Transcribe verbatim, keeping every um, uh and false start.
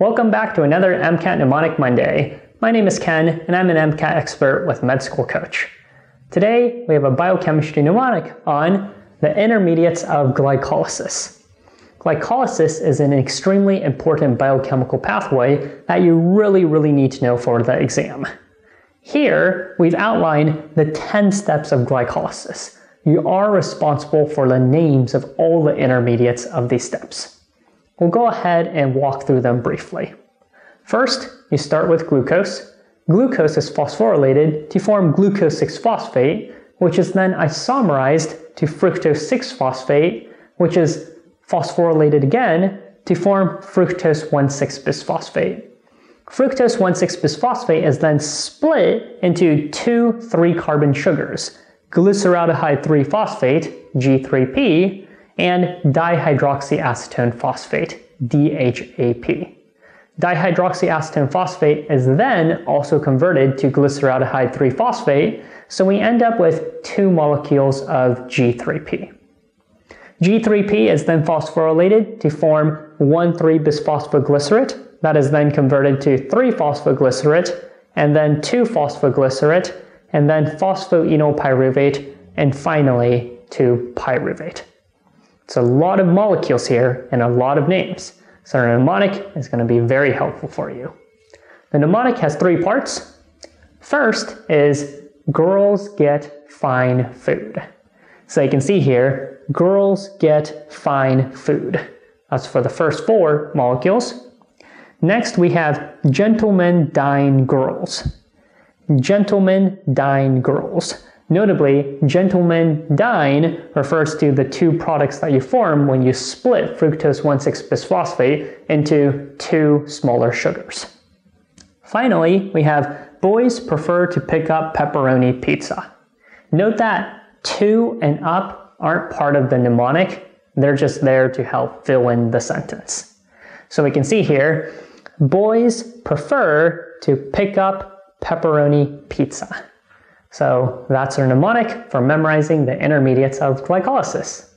Welcome back to another MCAT Mnemonic Monday. My name is Ken, and I'm an MCAT expert with Med School Coach. Today, we have a biochemistry mnemonic on the intermediates of glycolysis. Glycolysis is an extremely important biochemical pathway that you really, really need to know for the exam. Here, we've outlined the ten steps of glycolysis. You are responsible for the names of all the intermediates of these steps. We'll go ahead and walk through them briefly. First, you start with glucose. Glucose is phosphorylated to form glucose six phosphate, which is then isomerized to fructose six phosphate, which is phosphorylated again to form fructose one six bisphosphate. Fructose one six bisphosphate is then split into two three-carbon sugars, glyceraldehyde three phosphate, G three P, and dihydroxyacetone phosphate, D H A P. Dihydroxyacetone phosphate is then also converted to glyceraldehyde three phosphate, so we end up with two molecules of G three P. G three P is then phosphorylated to form one three bisphosphoglycerate, that is then converted to three phosphoglycerate, and then two phosphoglycerate, and then phosphoenolpyruvate, and finally to pyruvate. It's a lot of molecules here and a lot of names, so our mnemonic is going to be very helpful for you. The mnemonic has three parts. First is girls get fine food. So you can see here, girls get fine food. That's for the first four molecules. Next we have gentlemen dine girls. Gentlemen dine girls. Notably, gentlemen dine refers to the two products that you form when you split fructose one six bisphosphate into two smaller sugars. Finally, we have boys prefer to pick up pepperoni pizza. Note that two and up aren't part of the mnemonic. They're just there to help fill in the sentence. So we can see here, boys prefer to pick up pepperoni pizza. So that's our mnemonic for memorizing the intermediates of glycolysis.